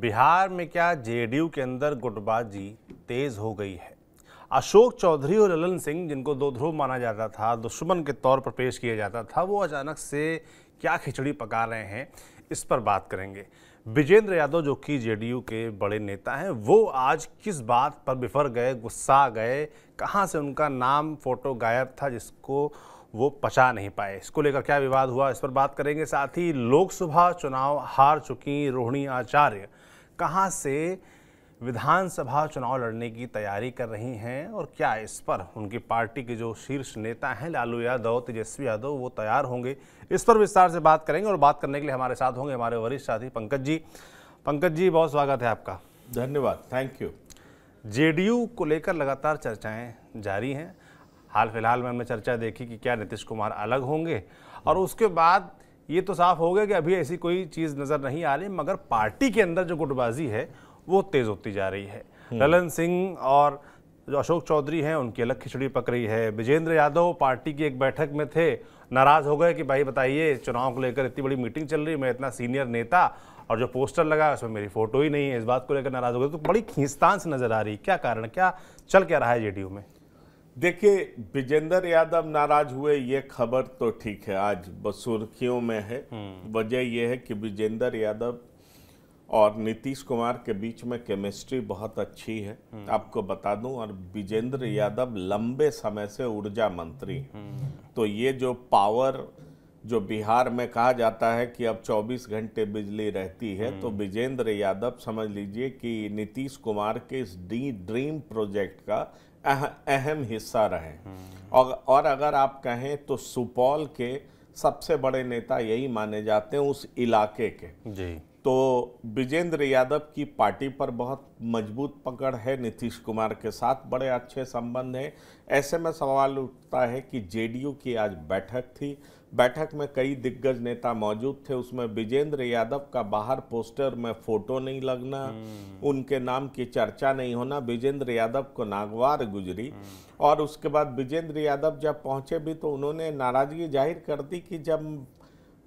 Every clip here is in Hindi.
बिहार में क्या जेडीयू के अंदर गुटबाजी तेज हो गई है। अशोक चौधरी और ललन सिंह, जिनको दो ध्रुव माना जाता था, दुश्मन के तौर पर पेश किया जाता था, वो अचानक से क्या खिचड़ी पका रहे हैं, इस पर बात करेंगे। बिजेंद्र यादव जो कि जेडीयू के बड़े नेता हैं, वो आज किस बात पर बिफर गए, गुस्सा गए, कहाँ से उनका नाम फोटो गायब था जिसको वो पचा नहीं पाए, इसको लेकर क्या विवाद हुआ, इस पर बात करेंगे। साथ ही लोकसभा चुनाव हार चुकी रोहिणी आचार्य कहाँ से विधानसभा चुनाव लड़ने की तैयारी कर रही हैं और क्या इस पर उनकी पार्टी के जो शीर्ष नेता हैं लालू यादव, तेजस्वी यादव, वो तैयार होंगे, इस पर विस्तार से बात करेंगे। और बात करने के लिए हमारे साथ होंगे हमारे वरिष्ठ साथी पंकज जी, बहुत स्वागत है आपका। धन्यवाद, थैंक यू। जेडीयू को लेकर लगातार चर्चाएँ जारी हैं। हाल फिलहाल में हमने चर्चा देखी कि क्या नीतीश कुमार अलग होंगे, और उसके बाद ये तो साफ हो गया कि अभी ऐसी कोई चीज़ नज़र नहीं आ रही, मगर पार्टी के अंदर जो गुटबाजी है वो तेज़ होती जा रही है। ललन सिंह और जो अशोक चौधरी हैं उनकी अलग खिचड़ी पक रही है। बिजेंद्र यादव पार्टी की एक बैठक में थे, नाराज़ हो गए कि भाई बताइए चुनाव को लेकर इतनी बड़ी मीटिंग चल रही, मैं इतना सीनियर नेता और जो पोस्टर लगा उसमें मेरी फ़ोटो ही नहीं है, इस बात को लेकर नाराज़ हो गए। तो बड़ी खींचतान से नज़र आ रही, क्या कारण, क्या चल क्या रहा है जेडीयू में? देखिए, बिजेंद्र यादव नाराज हुए ये खबर तो ठीक है, आज सुर्खियों में है। वजह यह है कि बिजेंद्र यादव और नीतीश कुमार के बीच में केमिस्ट्री बहुत अच्छी है, आपको बता दूं। और बिजेंद्र यादव लंबे समय से ऊर्जा मंत्री हैं, तो ये जो पावर जो बिहार में कहा जाता है कि अब 24 घंटे बिजली रहती है, तो बिजेंद्र यादव समझ लीजिए कि नीतीश कुमार के इस ड्रीम प्रोजेक्ट का अहम हिस्सा रहे। और अगर आप कहें तो सुपौल के सबसे बड़े नेता यही माने जाते हैं उस इलाके के जी। तो बिजेंद्र यादव की पार्टी पर बहुत मजबूत पकड़ है, नीतीश कुमार के साथ बड़े अच्छे संबंध हैं। ऐसे में सवाल उठता है कि जेडीयू की आज बैठक थी, बैठक में कई दिग्गज नेता मौजूद थे, उसमें बिजेंद्र यादव का बाहर पोस्टर में फोटो नहीं लगना, उनके नाम की चर्चा नहीं होना, बिजेंद्र यादव को नागवार गुजरी। और उसके बाद बिजेंद्र यादव जब पहुंचे भी तो उन्होंने नाराजगी जाहिर कर दी कि जब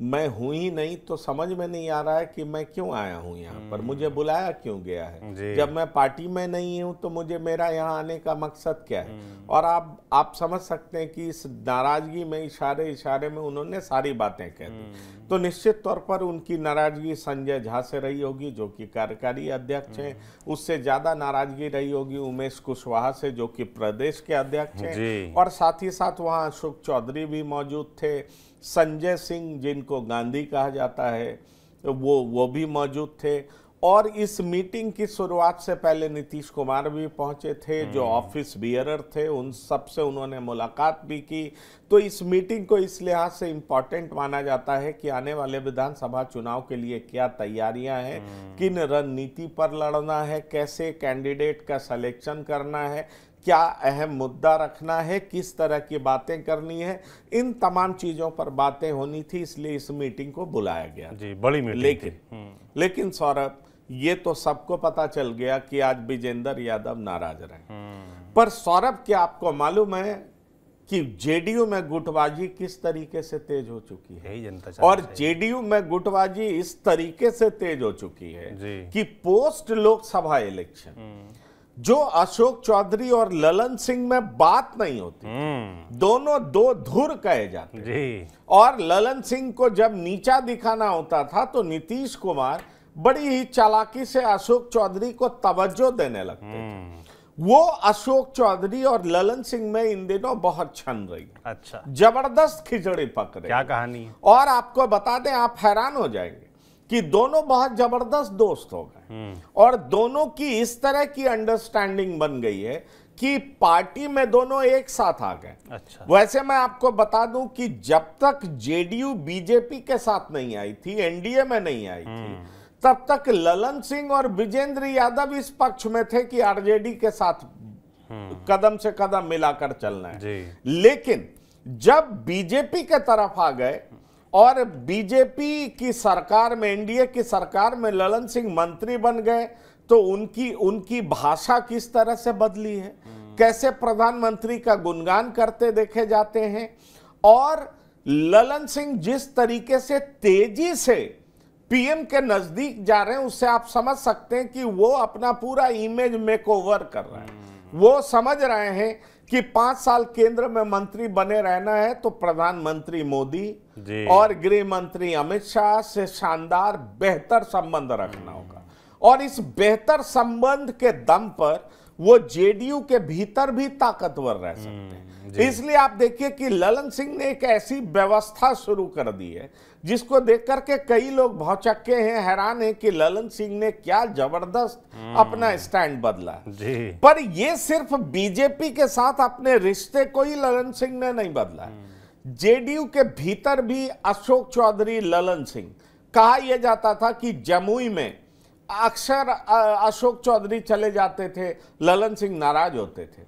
मैं हूं ही नहीं तो समझ में नहीं आ रहा है कि मैं क्यों आया हूं यहाँ पर, मुझे बुलाया क्यों गया है, जब मैं पार्टी में नहीं हूं तो मुझे मेरा यहाँ आने का मकसद क्या है। और आप समझ सकते हैं कि इस नाराजगी में इशारे इशारे में उन्होंने सारी बातें कह दी। तो निश्चित तौर पर उनकी नाराजगी संजय झा से रही होगी जो कि कार्यकारी अध्यक्ष हैं, उससे ज़्यादा नाराजगी रही होगी उमेश कुशवाहा से जो कि प्रदेश के अध्यक्ष हैं, और साथ ही साथ वहाँ अशोक चौधरी भी मौजूद थे, संजय सिंह जिनको गांधी कहा जाता है वो भी मौजूद थे। और इस मीटिंग की शुरुआत से पहले नीतीश कुमार भी पहुंचे थे, जो ऑफिस बियरर थे, उन सब से उन्होंने मुलाकात भी की। तो इस मीटिंग को इस लिहाज से इम्पॉर्टेंट माना जाता है कि आने वाले विधानसभा चुनाव के लिए क्या तैयारियां हैं, किन रणनीति पर लड़ना है, कैसे कैंडिडेट का सिलेक्शन करना है, क्या अहम मुद्दा रखना है, किस तरह की बातें करनी है, इन तमाम चीज़ों पर बातें होनी थी, इसलिए इस मीटिंग को बुलाया गया जी, बड़ी मीटिंग। लेकिन सौरभ, ये तो सबको पता चल गया कि आज बिजेंद्र यादव नाराज रहे। पर सौरभ, क्या आपको मालूम है कि जेडीयू में गुटबाजी किस तरीके से तेज हो चुकी है? जनता और जेडीयू में गुटबाजी इस तरीके से तेज हो चुकी है कि पोस्ट लोकसभा इलेक्शन जो अशोक चौधरी और ललन सिंह में बात नहीं होती, दोनों दो धुर कहे जाते जी। और ललन सिंह को जब नीचा दिखाना होता था तो नीतीश कुमार बड़ी ही चालाकी से अशोक चौधरी को तवज्जो देने लगते थे। वो अशोक चौधरी और ललन सिंह में इन दिनों बहुत छन रही है। अच्छा, जबरदस्त खिचड़ी पक रही, क्या कहानी है। और आपको बता दें, आप हैरान हो जाएंगे कि दोनों बहुत जबरदस्त दोस्त हो गए, और दोनों की इस तरह की अंडरस्टैंडिंग बन गई है कि पार्टी में दोनों एक साथ आ गए। अच्छा। वैसे मैं आपको बता दूं कि जब तक जेडीयू बीजेपी के साथ नहीं आई थी, एनडीए में नहीं आई थी, तब तक ललन सिंह और बिजेंद्र यादव इस पक्ष में थे कि आरजेडी के साथ कदम से कदम मिलाकर चलना है। लेकिन जब बीजेपी के तरफ आ गए और बीजेपी की सरकार में, एनडीए की सरकार में ललन सिंह मंत्री बन गए, तो उनकी भाषा किस तरह से बदली है, कैसे प्रधानमंत्री का गुणगान करते देखे जाते हैं, और ललन सिंह जिस तरीके से तेजी से पीएम के नजदीक जा रहे हैं, उससे आप समझ सकते हैं कि वो अपना पूरा इमेज मेकओवर कर रहे हैं। वो समझ रहे हैं कि 5 साल केंद्र में मंत्री बने रहना है तो प्रधानमंत्री मोदी और गृह मंत्री अमित शाह से शानदार बेहतर संबंध रखना होगा, और इस बेहतर संबंध के दम पर वो जेडीयू के भीतर भी ताकतवर रह सकते हैं। इसलिए आप देखिए कि ललन सिंह ने एक ऐसी व्यवस्था शुरू कर दी है जिसको देख करके कई लोग भौचक्के हैं, हैरान हैं कि ललन सिंह ने क्या जबरदस्त अपना स्टैंड बदला। पर यह सिर्फ बीजेपी के साथ अपने रिश्ते को ही ललन सिंह ने नहीं बदला, जेडीयू के भीतर भी अशोक चौधरी ललन सिंह कहा यह जाता था कि जमुई में अक्सर अशोक चौधरी चले जाते थे, ललन सिंह नाराज होते थे,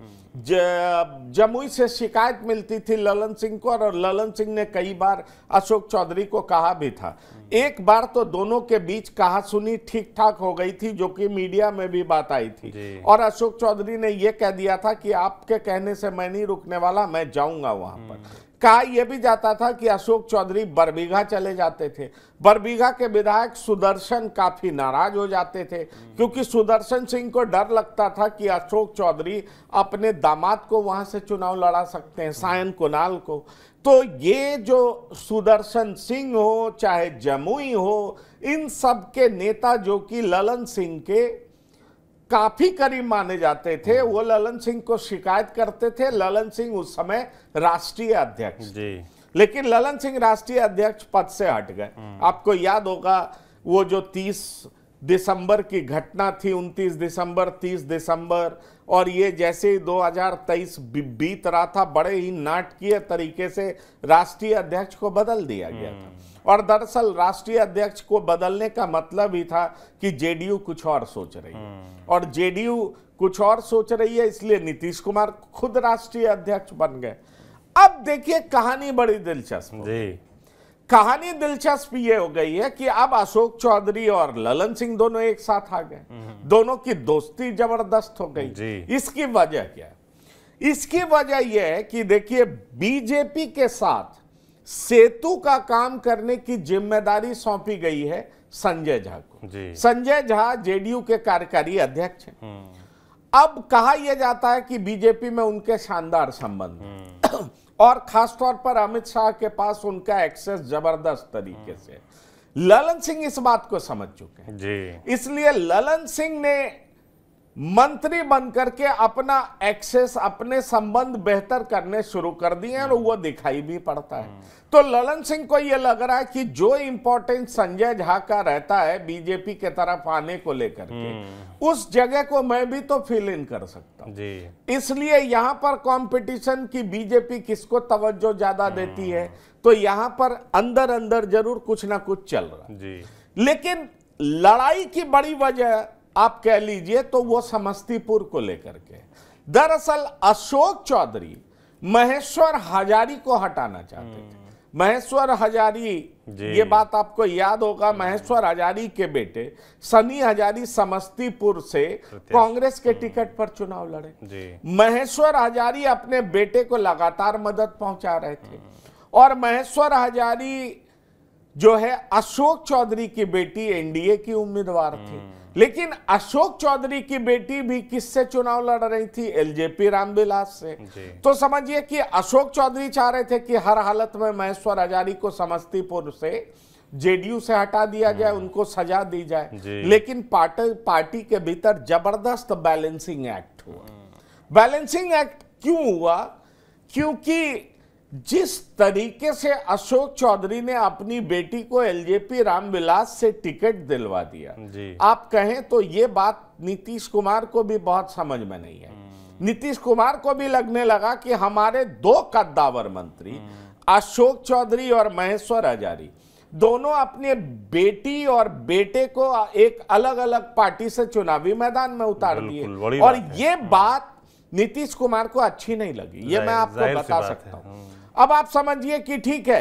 जमुई से शिकायत मिलती थी ललन सिंह को, और ललन सिंह ने कई बार अशोक चौधरी को कहा भी था। एक बार तो दोनों के बीच कहासुनी ठीक ठाक हो गई थी, जो कि मीडिया में भी बात आई थी, और अशोक चौधरी ने यह कह दिया था कि आपके कहने से मैं नहीं रुकने वाला, मैं जाऊंगा वहां पर। कहा यह भी जाता था कि अशोक चौधरी बरबीघा चले जाते थे, बरबीघा के विधायक सुदर्शन काफी नाराज हो जाते थे, क्योंकि सुदर्शन सिंह को डर लगता था कि अशोक चौधरी अपने दामाद को वहां से चुनाव लड़ा सकते हैं, सायन कुणाल को। तो ये जो सुदर्शन सिंह हो चाहे जमुई हो, इन सब के नेता जो कि ललन सिंह के काफी करीब माने जाते थे, वो ललन सिंह को शिकायत करते थे। ललन सिंह उस समय राष्ट्रीय अध्यक्ष, लेकिन ललन सिंह राष्ट्रीय अध्यक्ष पद से हट गए। आपको याद होगा वो जो 30 दिसंबर की घटना थी, 29 दिसंबर 30 दिसंबर और ये जैसे ही 2023 बीत रहा था, बड़े ही नाटकीय तरीके से राष्ट्रीय अध्यक्ष को बदल दिया गया था। और दरअसल राष्ट्रीय अध्यक्ष को बदलने का मतलब ही था कि जेडीयू कुछ और सोच रही है, और जेडीयू कुछ और सोच रही है इसलिए नीतीश कुमार खुद राष्ट्रीय अध्यक्ष बन गए। अब देखिए कहानी बड़ी दिलचस्प जी, कहानी दिलचस्प ये हो गई है कि अब अशोक चौधरी और ललन सिंह दोनों एक साथ आ गए, दोनों की दोस्ती जबरदस्त हो गई। इसकी वजह क्या है? इसकी वजह यह है कि देखिए बीजेपी के साथ सेतु का काम करने की जिम्मेदारी सौंपी गई है संजय झा को। संजय झा जेडीयू के कार्यकारी अध्यक्ष हैं। अब कहा यह जाता है कि बीजेपी में उनके शानदार संबंध हैं, और खासतौर पर अमित शाह के पास उनका एक्सेस जबरदस्त तरीके से। ललन सिंह इस बात को समझ चुके हैं जी, इसलिए ललन सिंह ने मंत्री बनकर के अपना एक्सेस, अपने संबंध बेहतर करने शुरू कर दिए हैं, और वो दिखाई भी पड़ता है। तो ललन सिंह को ये लग रहा है कि जो इम्पोर्टेंस संजय झा का रहता है बीजेपी के तरफ आने को लेकर के, उस जगह को मैं भी तो फिल इन कर सकता हूं। इसलिए यहाँ पर कंपटीशन की बीजेपी किसको तवज्जो ज्यादा देती है, तो यहाँ पर अंदर अंदर जरूर कुछ ना कुछ चल रहा है। लेकिन लड़ाई की बड़ी वजह आप कह लीजिए तो वो समस्तीपुर को लेकर के। दरअसल अशोक चौधरी महेश्वर हजारी को हटाना चाहते थे। महेश्वर हजारी, ये बात आपको याद होगा, महेश्वर हजारी के बेटे सनी हजारी समस्तीपुर से कांग्रेस के टिकट पर चुनाव लड़े। महेश्वर हजारी अपने बेटे को लगातार मदद पहुंचा रहे थे, और महेश्वर हजारी जो है अशोक चौधरी की बेटी एनडीए की उम्मीदवार थी, लेकिन अशोक चौधरी की बेटी भी किससे चुनाव लड़ रही थी? एलजेपी रामविलास से। तो समझिए कि अशोक चौधरी चाह रहे थे कि हर हालत में महेश्वर हजारी को समस्तीपुर से जेडीयू से हटा दिया जाए, उनको सजा दी जाए। लेकिन पार्टी के भीतर जबरदस्त बैलेंसिंग एक्ट हुआ। बैलेंसिंग एक्ट क्यों हुआ? क्योंकि जिस तरीके से अशोक चौधरी ने अपनी बेटी को एलजेपी रामविलास से टिकट दिलवा दिया, आप कहें तो ये बात नीतीश कुमार को भी बहुत समझ में नहीं है। नीतीश कुमार को भी लगने लगा कि हमारे दो कद्दावर मंत्री अशोक चौधरी और महेश्वर हजारी दोनों अपने बेटी और बेटे को एक अलग अलग पार्टी से चुनावी मैदान में उतार दिए, और ये बात नीतीश कुमार को अच्छी नहीं लगी, ये मैं आपको बता सकता हूँ। अब आप समझिए कि ठीक है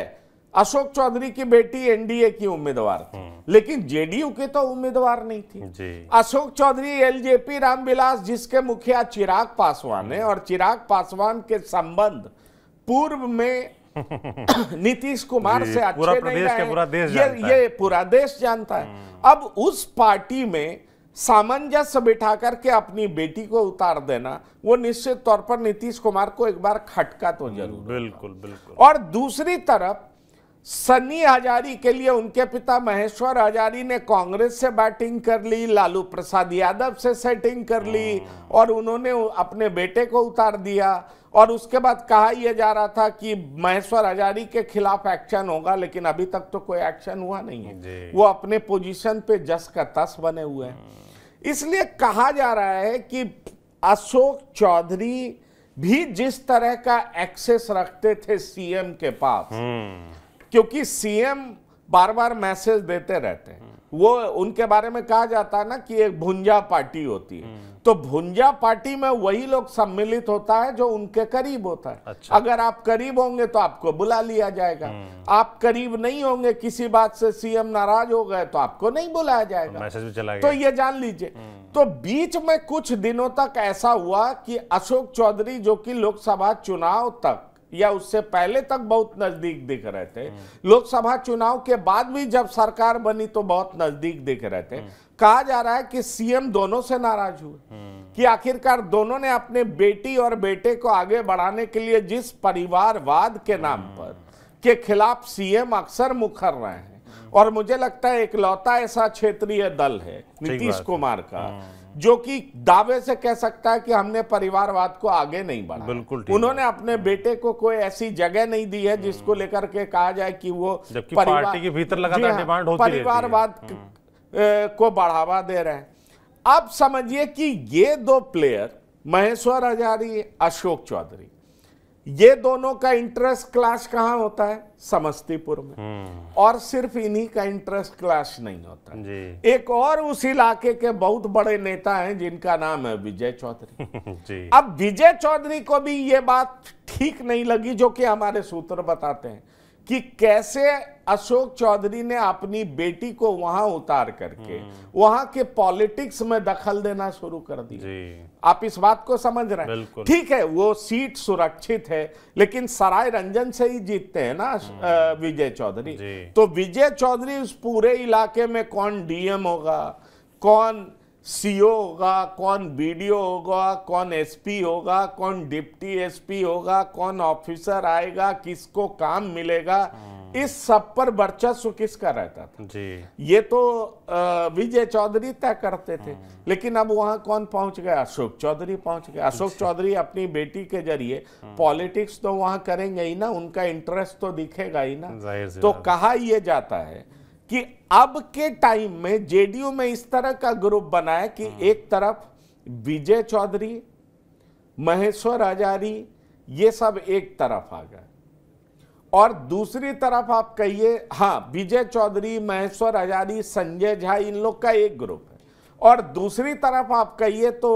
अशोक चौधरी की बेटी एनडीए की उम्मीदवार थी, लेकिन जेडीयू की तो उम्मीदवार नहीं थी। अशोक चौधरी एलजेपी रामविलास, जिसके मुखिया चिराग पासवान है, और चिराग पासवान के संबंध पूर्व में नीतीश कुमार से अच्छे पूरा प्रदेश के पूरा देश जानता है। ये पूरा देश जानता है। अब उस पार्टी में सामंजस्य बिठा करके अपनी बेटी को उतार देना, वो निश्चित तौर पर नीतीश कुमार को एक बार खटका तो जरूर। बिल्कुल बिल्कुल। और दूसरी तरफ सनी हजारी के लिए उनके पिता महेश्वर हजारी ने कांग्रेस से बैटिंग कर ली, लालू प्रसाद यादव से सेटिंग कर ली और उन्होंने अपने बेटे को उतार दिया। और उसके बाद कहा यह जा रहा था कि महेश्वर हजारी के खिलाफ एक्शन होगा, लेकिन अभी तक तो कोई एक्शन हुआ नहीं है। वो अपने पोजीशन पे जस का तस बने हुए हैं। इसलिए कहा जा रहा है कि अशोक चौधरी भी जिस तरह का एक्सेस रखते थे सीएम के पास, क्योंकि सीएम बार बार मैसेज देते रहते हैं, वो उनके बारे में कहा जाता है ना कि एक भुंजा पार्टी होती है, तो भुंजा पार्टी में वही लोग सम्मिलित होता है जो उनके करीब होता है। अच्छा। अगर आप करीब होंगे तो आपको बुला लिया जाएगा, आप करीब नहीं होंगे, किसी बात से सीएम नाराज हो गए तो आपको नहीं बुलाया जाएगा, मैसेज भी चला गया। तो ये जान लीजिए। तो बीच में कुछ दिनों तक ऐसा हुआ कि अशोक चौधरी जो कि लोकसभा चुनाव तक या उससे पहले तक बहुत नजदीक दिख रहे थे, लोकसभा चुनाव के बाद भी जब सरकार बनी तो बहुत नजदीक दिख रहे थे। कहा जा रहा है कि सीएम दोनों से नाराज हुए कि आखिरकार दोनों ने अपने बेटी और बेटे को आगे बढ़ाने के लिए जिस परिवारवाद के नाम पर के खिलाफ सीएम अक्सर मुखर रहे हैं, और मुझे लगता है एकलौता ऐसा क्षेत्रीय दल है नीतीश कुमार का जो कि दावे से कह सकता है कि हमने परिवारवाद को आगे नहीं बढ़ाया। बिल्कुल। उन्होंने अपने बेटे को कोई ऐसी जगह नहीं दी है जिसको लेकर के कहा जाए कि वो पार्टी के भीतर लगातार डिमांड होती है, परिवारवाद को बढ़ावा दे रहे हैं। आप समझिए कि ये दो प्लेयर महेश्वर हजारी, अशोक चौधरी, ये दोनों का इंटरेस्ट क्लैश कहाँ होता है? समस्तीपुर में। और सिर्फ इन्हीं का इंटरेस्ट क्लैश नहीं होता, एक और उस इलाके के बहुत बड़े नेता हैं जिनका नाम है विजय चौधरी। जी। अब विजय चौधरी को भी ये बात ठीक नहीं लगी, जो कि हमारे सूत्र बताते हैं कि कैसे अशोक चौधरी ने अपनी बेटी को वहां उतार करके वहां के पॉलिटिक्स में दखल देना शुरू कर दिया। आप इस बात को समझ रहे हैं। ठीक है, वो सीट सुरक्षित है, लेकिन सराय रंजन से ही जीतते हैं ना विजय चौधरी। तो विजय चौधरी उस पूरे इलाके में कौन डीएम होगा, कौन सीओ होगा, कौन बीडीओ होगा, कौन एसपी होगा, कौन डिप्टी एसपी होगा, कौन ऑफिसर आएगा, किसको काम मिलेगा, इस सब पर वर्चस्व किसका रहता था? जी। ये तो विजय चौधरी तय करते थे, लेकिन अब वहां कौन पहुंच गया? अशोक चौधरी पहुंच गया। अशोक चौधरी अपनी बेटी के जरिए पॉलिटिक्स तो वहां करेंगे ही ना, उनका इंटरेस्ट तो दिखेगा ही ना। तो कहा यह जाता है कि अब के टाइम में जेडीयू में इस तरह का ग्रुप बना है कि एक तरफ विजय चौधरी, महेश्वर हजारी, ये सब एक तरफ आ गए, और दूसरी तरफ आप कहिए, हाँ, विजय चौधरी, महेश्वर हजारी, संजय झा, इन लोग का एक ग्रुप है, और दूसरी तरफ आप कहिए तो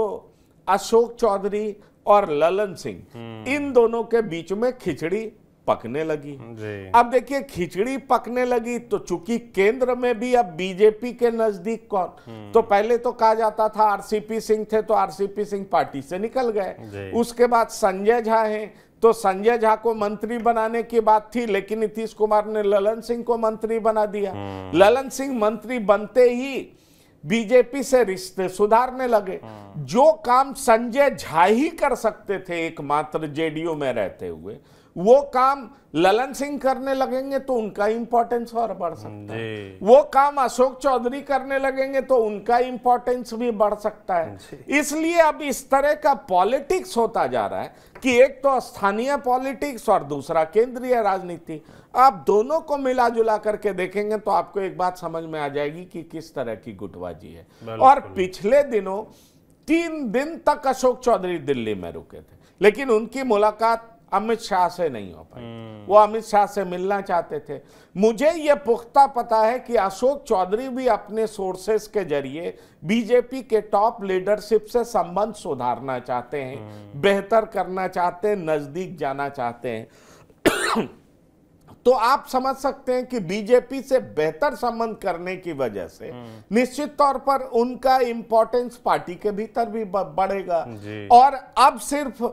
अशोक चौधरी और ललन सिंह, इन दोनों के बीच में खिचड़ी पकने लगी। अब देखिए, खिचड़ी पकने लगी तो चूंकि केंद्र में भी अब बीजेपी के नजदीक कौन, तो पहले तो कहा जाता था आरसीपी सिंह थे, तो आरसीपी सिंह पार्टी से निकल गए। उसके बाद संजय झा हैं, तो संजय झा को मंत्री बनाने की बात थी, लेकिन नीतीश कुमार ने ललन सिंह को मंत्री बना दिया। ललन सिंह मंत्री बनते ही बीजेपी से रिश्ते सुधारने लगे। जो काम संजय झा ही कर सकते थे एकमात्र जेडीयू में रहते हुए, वो काम ललन सिंह करने लगेंगे तो उनका इंपॉर्टेंस और बढ़ सकता है, वो काम अशोक चौधरी करने लगेंगे तो उनका इंपॉर्टेंस भी बढ़ सकता है। इसलिए अब इस तरह का पॉलिटिक्स होता जा रहा है कि एक तो स्थानीय पॉलिटिक्स और दूसरा केंद्रीय राजनीति। आप दोनों को मिला जुला करके देखेंगे तो आपको एक बात समझ में आ जाएगी कि किस तरह की गुटबाजी है। और पिछले दिनों 3 दिन तक अशोक चौधरी दिल्ली में रुके थे, लेकिन उनकी मुलाकात अमित शाह से नहीं हो पाई। वो अमित शाह से मिलना चाहते थे। मुझे ये पुख्ता पता है कि अशोक चौधरी भी अपने सोर्सेस के जरिए बीजेपी के टॉप लीडरशिप से संबंध सुधारना चाहते हैं, बेहतर करना चाहते हैं, नजदीक जाना चाहते हैं। तो आप समझ सकते हैं कि बीजेपी से बेहतर संबंध करने की वजह से निश्चित तौर पर उनका इंपॉर्टेंस पार्टी के भीतर भी बढ़ेगा। और अब सिर्फ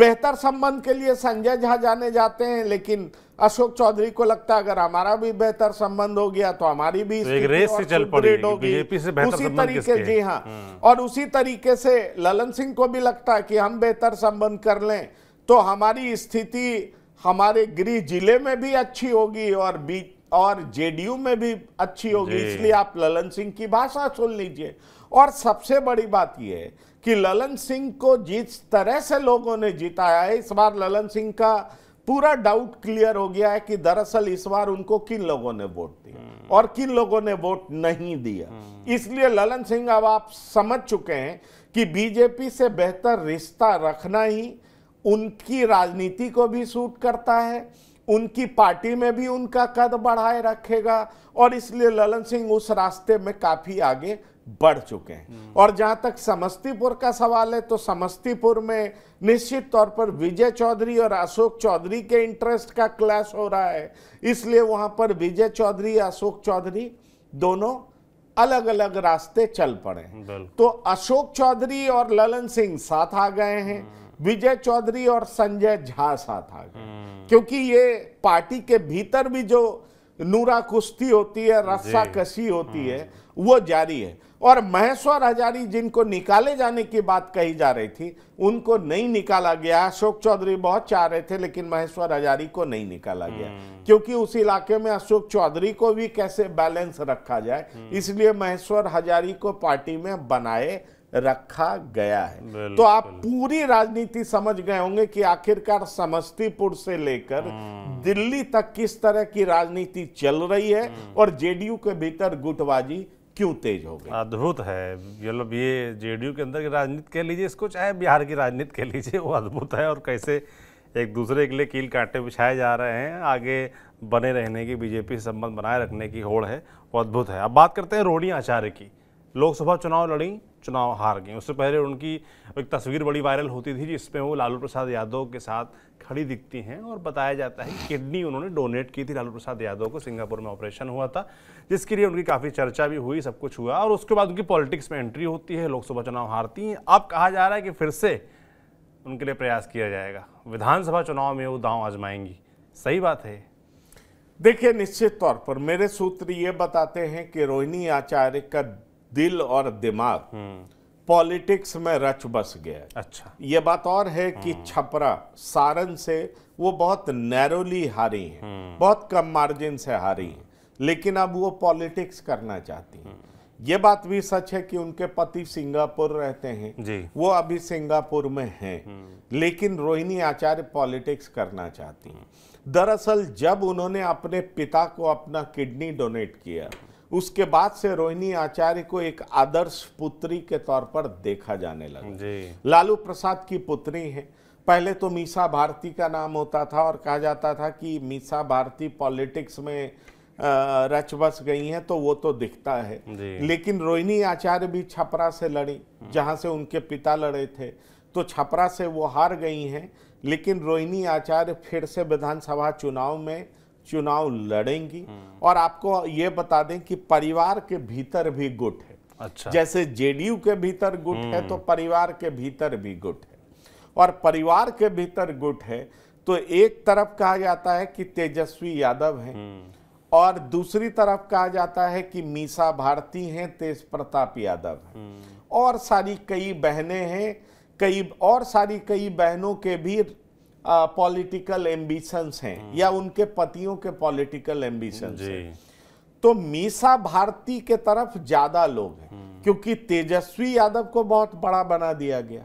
बेहतर संबंध के लिए संजय झा जाने जाते हैं, लेकिन अशोक चौधरी को लगता है अगर हमारा भी बेहतर संबंध हो गया तो हमारी भी एक रेस से चल पड़ेगी बीजेपी से बेहतर संबंध किसके हैं। जी हाँ, और उसी तरीके से ललन सिंह को भी लगता है कि हम बेहतर संबंध कर लें तो हमारी स्थिति हमारे गृह जिले में भी अच्छी होगी और जेडीयू में भी अच्छी होगी। इसलिए आप ललन सिंह की भाषा सुन लीजिए। और सबसे बड़ी बात यह है कि ललन सिंह को जिस तरह से लोगों ने जिताया है, इस बार ललन सिंह का पूरा डाउट क्लियर हो गया है कि दरअसल इस बार उनको किन लोगों ने वोट दिया और किन लोगों ने वोट नहीं दिया। इसलिए ललन सिंह अब आप समझ चुके हैं कि बीजेपी से बेहतर रिश्ता रखना ही उनकी राजनीति को भी सूट करता है, उनकी पार्टी में भी उनका कद बढ़ाए रखेगा, और इसलिए ललन सिंह उस रास्ते में काफी आगे बढ़ चुके हैं। और जहां तक समस्तीपुर का सवाल है तो समस्तीपुर में निश्चित तौर पर विजय चौधरी और अशोक चौधरी के इंटरेस्ट का क्लैश हो रहा है, इसलिए वहां पर विजय चौधरी अशोक चौधरी दोनों अलग अलग रास्ते चल पड़े। तो अशोक चौधरी और ललन सिंह साथ आ गए हैं, विजय चौधरी और संजय झा साथ आ गए, क्योंकि ये पार्टी के भीतर भी जो नूरा कुश्ती होती है, रस्सा कशी होती है, वो जारी है। और महेश्वर हजारी जिनको निकाले जाने की बात कही जा रही थी, उनको नहीं निकाला गया। अशोक चौधरी बहुत चाह रहे थे लेकिन महेश्वर हजारी को नहीं निकाला गया, क्योंकि उस इलाके में अशोक चौधरी को भी कैसे बैलेंस रखा जाए, इसलिए महेश्वर हजारी को पार्टी में बनाए रखा गया है। तो आप पूरी राजनीति समझ गए होंगे कि आखिरकार समस्तीपुर से लेकर दिल्ली तक किस तरह की राजनीति चल रही है और जेडीयू के भीतर गुटबाजी क्यों तेज हो गई। अद्भुत है, मतलब ये जेडीयू के अंदर की राजनीति कह लीजिए इसको, चाहे बिहार की राजनीति कह लीजिए, वो अद्भुत है। और कैसे एक दूसरे के लिए कील कांटे बिछाए जा रहे हैं, आगे बने रहने की, बीजेपी से संबंध बनाए रखने की होड़ है, वो अद्भुत है। अब बात करते हैं रोहिणी आचार्य की। लोकसभा चुनाव लड़ी, चुनाव हार गई। उससे पहले उनकी एक तस्वीर बड़ी वायरल होती थी जिसमें वो लालू प्रसाद यादव के साथ खड़ी दिखती हैं और बताया जाता है कि किडनी उन्होंने डोनेट की थी लालू प्रसाद यादव को, सिंगापुर में ऑपरेशन हुआ था, जिसके लिए उनकी काफ़ी चर्चा भी हुई, सब कुछ हुआ। और उसके बाद उनकी पॉलिटिक्स में एंट्री होती है, लोकसभा चुनाव हारती हैं। अब कहा जा रहा है कि फिर से उनके लिए प्रयास किया जाएगा, विधानसभा चुनाव में वो दांव आजमाएंगी। सही बात है। देखिए, निश्चित तौर पर मेरे सूत्र ये बताते हैं कि रोहिणी आचार्य का दिल और दिमाग पॉलिटिक्स में रच बस गया। अच्छा, ये बात और है कि छपरा सारण से वो बहुत नैरोली हारी हैं, बहुत कम मार्जिन से हारी हैं, लेकिन अब वो पॉलिटिक्स करना चाहती हैं। ये बात भी सच है कि उनके पति सिंगापुर रहते हैं जी। वो अभी सिंगापुर में हैं, लेकिन रोहिणी आचार्य पॉलिटिक्स करना चाहती हैं। दरअसल जब उन्होंने अपने पिता को अपना किडनी डोनेट किया, उसके बाद से रोहिणी आचार्य को एक आदर्श पुत्री के तौर पर देखा जाने लगा। लालू प्रसाद की पुत्री है, पहले तो मीसा भारती का नाम होता था और कहा जाता था कि मीसा भारती पॉलिटिक्स में रच बस गई हैं, तो वो तो दिखता है। लेकिन रोहिणी आचार्य भी छपरा से लड़ी, जहां से उनके पिता लड़े थे, तो छपरा से वो हार गई हैं। लेकिन रोहिणी आचार्य फिर से विधानसभा चुनाव में चुनाव लड़ेंगी। और आपको ये बता दें कि परिवार के भीतर भी गुट है। अच्छा, जैसे जेडीयू के भीतर गुट है तो परिवार के भीतर भी गुट है। और परिवार के भीतर गुट है तो एक तरफ कहा जाता है कि तेजस्वी यादव हैं और दूसरी तरफ कहा जाता है कि मीसा भारती हैं, तेजप्रताप यादव हैं, और सारी कई बहनें हैं, कई बहनों के भी पॉलिटिकल एम्बिशंस हैं या उनके पतियों के पॉलिटिकल एम्बिशंस हैं। तो मीसा भारती के तरफ ज्यादा लोग हैं, क्योंकि तेजस्वी यादव को बहुत बड़ा बना दिया गया।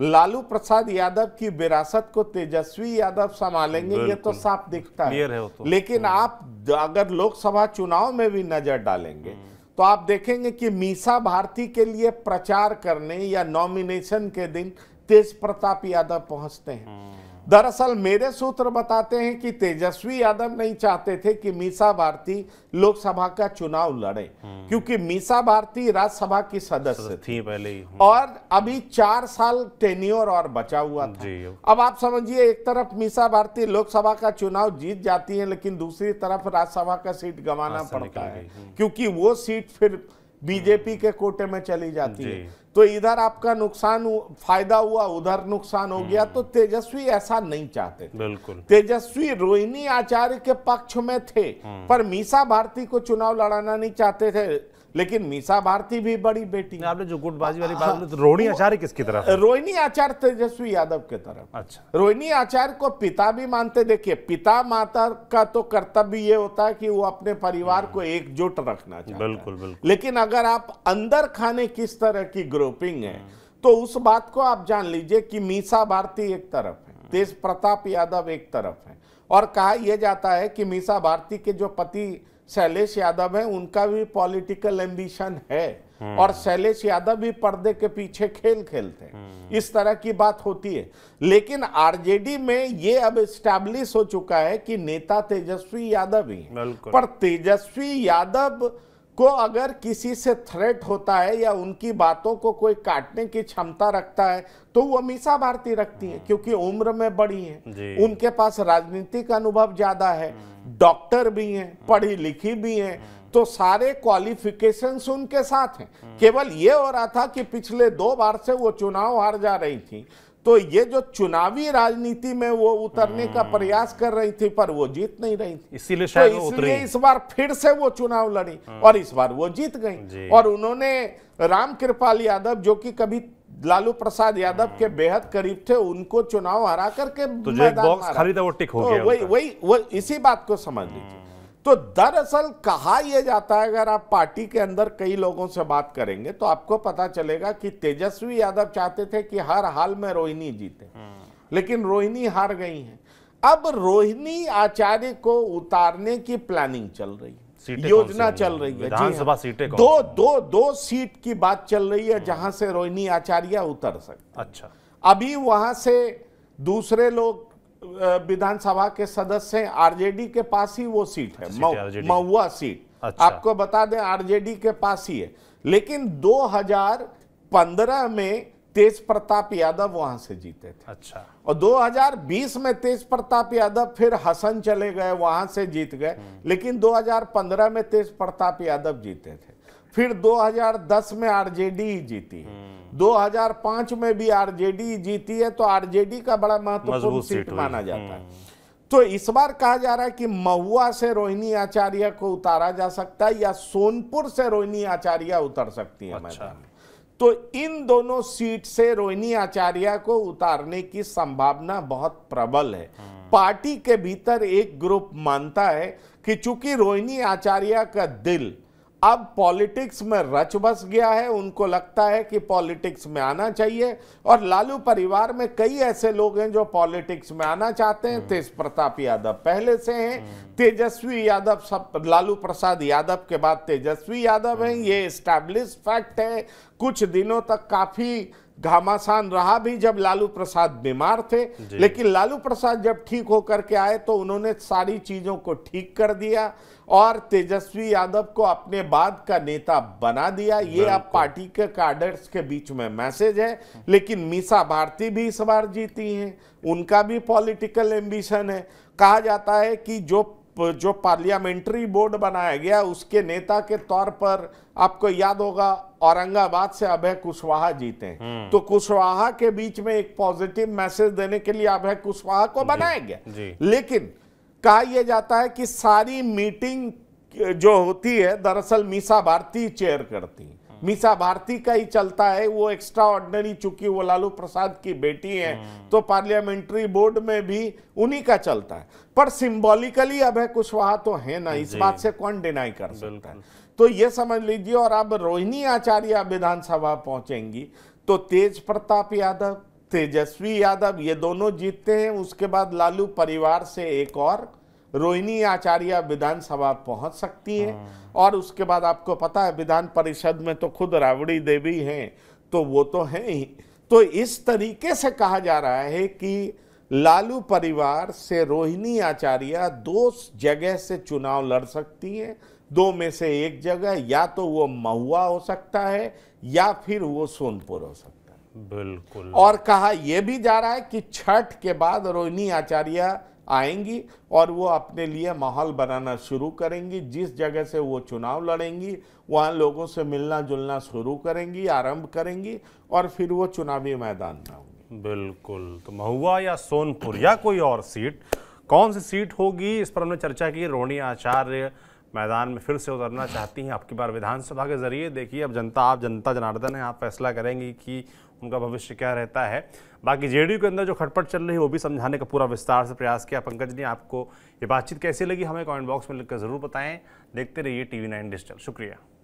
लालू प्रसाद यादव की विरासत को तेजस्वी यादव संभालेंगे, ये तो साफ दिखता है। लेकिन आप अगर लोकसभा चुनाव में भी नजर डालेंगे तो आप देखेंगे कि मीसा भारती के लिए प्रचार करने या नॉमिनेशन के दिन तेजप्रताप यादव पहुंचते हैं। दरअसल मेरे सूत्र बताते हैं कि तेजस्वी यादव नहीं चाहते थे कि मीसा भारती लोकसभा का चुनाव लड़े, क्योंकि मीसा भारती राज्यसभा की सदस्य थी पहले ही, और अभी 4 साल टेन्योर और बचा हुआ था। अब आप समझिए, एक तरफ मीसा भारती लोकसभा का चुनाव जीत जाती है, लेकिन दूसरी तरफ राज्यसभा का सीट गंवाना पड़ता है, क्योंकि वो सीट फिर बीजेपी के कोटे में चली जाती है। तो इधर आपका नुकसान फायदा हुआ, उधर नुकसान हो गया। तो तेजस्वी ऐसा नहीं चाहते थे। बिल्कुल। तेजस्वी रोहिणी आचार्य के पक्ष में थे, पर मीसा भारती को चुनाव लड़ाना नहीं चाहते थे। लेकिन मीसा भारती भी बड़ी बेटी। आपने जो गुटबाजी वाली बात बोली, तो रोहिणी आचार्य किसकी तरफ? रोहिणी आचार्य तेजस्वी यादव के तरफ। अच्छा। रोहिणी आचार्य को पिता भी मानते। देखिए, पिता माता का तो कर्तव्य ये होता है कि वो अपने परिवार को एकजुट रखना चाहता है। बिल्कुल बिल्कुल। लेकिन अगर आप अंदर खाने किस तरह की ग्रुपिंग है, तो उस बात को आप जान लीजिए कि मीसा भारती एक तरफ है, तेजप्रताप यादव एक तरफ है, और कहा यह जाता है कि मीसा भारती के जो पति शैलेश यादव है, उनका भी पॉलिटिकल एम्बिशन है, और शैलेश यादव भी पर्दे के पीछे खेल खेलते हैं। इस तरह की बात होती है। लेकिन आरजेडी में ये अब एस्टैब्लिश हो चुका है कि नेता तेजस्वी यादव ही है। पर तेजस्वी यादव को अगर किसी से थ्रेट होता है या उनकी बातों को कोई काटने की क्षमता रखता है, तो वो मीसा भारती रखती है, क्योंकि उम्र में बड़ी है, उनके पास राजनीतिक अनुभव ज्यादा है, डॉक्टर भी हैं, पढ़ी लिखी भी हैं, तो सारे क्वालिफिकेशंस उनके साथ हैं। केवल ये हो रहा था कि पिछले 2 बार से वो चुनाव हार जा रही थी, तो ये जो चुनावी राजनीति में वो उतरने का प्रयास कर रही थी, पर वो जीत नहीं रही थी, इसीलिए शायद वो उतरी। इस बार फिर से वो चुनाव लड़ी और इस बार वो जीत गई। और उन्होंने राम कृपाल यादव, जो कि कभी लालू प्रसाद यादव के बेहद करीब थे, उनको चुनाव हरा करके तो बॉक्स खाली था, वो टिक हो गया। वही इसी बात को समझ लीजिए। तो दरअसल कहा यह जाता है, अगर आप पार्टी के अंदर कई लोगों से बात करेंगे तो आपको पता चलेगा कि तेजस्वी यादव चाहते थे कि हर हाल में रोहिणी जीते, लेकिन रोहिणी हार गई हैं। अब रोहिणी आचार्य को उतारने की प्लानिंग चल रही है, योजना चल रही है। विधानसभा सीटें दो सीट की बात चल रही है जहां से रोहिणी आचार्य उतर सकते। अच्छा। अभी वहां से दूसरे लोग विधानसभा के सदस्य, आरजेडी के पास ही वो सीट है, महुआ सीट। अच्छा। आपको बता दें आरजेडी के पास ही है, लेकिन 2015 में तेजप्रताप यादव वहां से जीते थे। अच्छा। और 2020 में तेजप्रताप यादव फिर हसन चले गए, वहां से जीत गए, लेकिन 2015 में तेजप्रताप यादव जीते थे। फिर 2010 में आरजेडी जीती है, 2005 में भी आरजेडी जीती है, तो आरजेडी का बड़ा महत्वपूर्ण सीट माना जाता है। तो इस बार कहा जा रहा है कि महुआ से रोहिणी आचार्य को उतारा जा सकता है, या सोनपुर से रोहिणी आचार्य उतर सकती है। अच्छा। तो इन दोनों सीट से रोहिणी आचार्य को उतारने की संभावना बहुत प्रबल है। पार्टी के भीतर एक ग्रुप मानता है कि चूंकि रोहिणी आचार्य का दिल अब पॉलिटिक्स में रच बस गया है, उनको लगता है कि पॉलिटिक्स में आना चाहिए, और लालू परिवार में कई ऐसे लोग हैं जो पॉलिटिक्स में आना चाहते हैं। तेजप्रताप यादव पहले से हैं, तेजस्वी यादव सब लालू प्रसाद यादव के बाद तेजस्वी यादव हैं, ये एस्टैब्लिश फैक्ट है। कुछ दिनों तक काफ़ी घमासान रहा भी जब लालू प्रसाद बीमार थे, लेकिन लालू प्रसाद जब ठीक होकर के आए तो उन्होंने सारी चीजों को ठीक कर दिया और तेजस्वी यादव को अपने बाद का नेता बना दिया। ये अब पार्टी के कार्डर्स के बीच में मैसेज है। लेकिन मीसा भारती भी इस बार जीती हैं, उनका भी पॉलिटिकल एम्बिशन है। कहा जाता है कि जो पार्लियामेंट्री बोर्ड बनाया गया, उसके नेता के तौर पर आपको याद होगा औरंगाबाद से अभय कुशवाहा जीते हैं, तो कुशवाहा के बीच में एक पॉजिटिव मैसेज देने के लिए अभय कुशवाहा को बनाया गया। लेकिन कहा यह जाता है कि सारी मीटिंग जो होती है, दरअसल मीसा भारती चेयर करती है, मीसा भारती का ही चलता है। वो एक्स्ट्रा ऑर्डिनरी, चूंकि वो लालू प्रसाद की बेटी हैं, तो पार्लियामेंट्री बोर्ड में भी उन्हीं का चलता है। पर सिंबॉलिकली अभय कुशवाहा तो है ना, इस बात से कौन डिनाई कर सकता है। तो ये समझ लीजिए। और अब रोहिणी आचार्य विधानसभा पहुंचेंगी तो तेजप्रताप यादव, तेजस्वी यादव ये दोनों जीतते हैं, उसके बाद लालू परिवार से एक और रोहिणी आचार्य विधानसभा पहुंच सकती हैं। और उसके बाद आपको पता है विधान परिषद में तो खुद राबड़ी देवी हैं, तो वो तो हैं ही। तो इस तरीके से कहा जा रहा है कि लालू परिवार से रोहिणी आचार्य 2 जगह से चुनाव लड़ सकती हैं, 2 में से 1 जगह, या तो वो महुआ हो सकता है या फिर वो सोनपुर हो सकता है। बिल्कुल। और कहा यह भी जा रहा है कि छठ के बाद रोहिणी आचार्य आएंगी और वो अपने लिए माहौल बनाना शुरू करेंगी। जिस जगह से वो चुनाव लड़ेंगी वहाँ लोगों से मिलना जुलना शुरू करेंगी, आरंभ करेंगी और फिर वो चुनावी मैदान में होंगी। बिल्कुल, तो महुआ या सोनपुर या कोई और सीट, कौन सी सीट होगी इस पर हमने चर्चा की। रोहिणी आचार्य मैदान में फिर से उतरना चाहती हैं आपकी बार विधानसभा के जरिए। देखिए अब जनता, आप जनता जनार्दन है, आप फैसला करेंगी कि उनका भविष्य क्या रहता है। बाकी जेडीयू के अंदर जो खटपट चल रही है वो भी समझाने का पूरा विस्तार से प्रयास किया पंकज ने। आपको ये बातचीत कैसी लगी हमें कमेंट बॉक्स में लिखकर ज़रूर बताएं। देखते रहिए टीवी 9 डिजिटल। शुक्रिया।